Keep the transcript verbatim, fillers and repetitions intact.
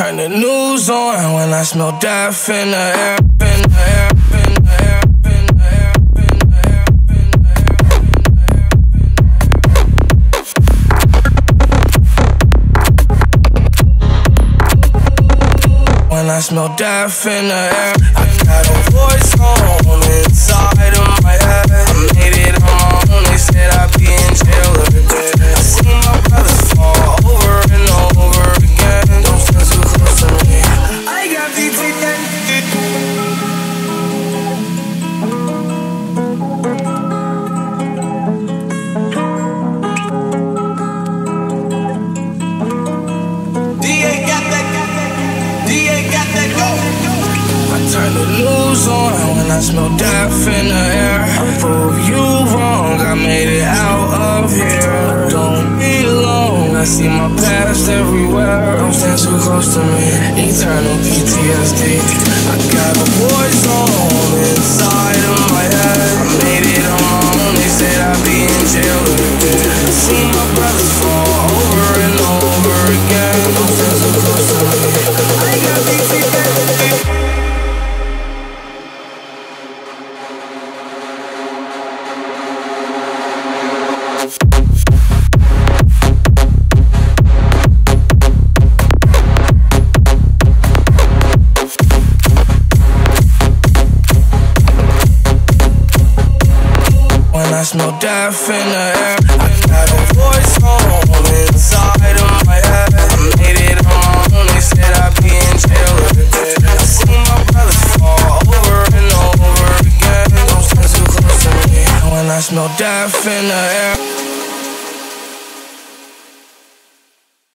turn the news on when I smell death in the air, in the air, in the air, in the air, in the air, in the air, in the air, in the air. When I smell death in the air, I got a voice on inside of my head. I made it on my own, they said I'd be in jail every day. I seen my brothers fall over and over again. Don't feel too close to me. I got P T S D. D A got that, D A got that go. I turn the news on when I smell death in the air. I prove you wrong, I made it out of here. Don't be alone, I see my past everywhere. Don't stand too close to me, eternal P T S D. I got a voice on inside of my head. I made it on my own, they said I'd be in jail again. I see my brothers fall over and over again. Don't stand too close to me. I got P T S D. I smell death in the air. I got a voice on inside of my head. I made it on my own, they said I'd be in jail every day. I seen my brothers fall over and over again. Don't stand too close to me. When I smell death in the air.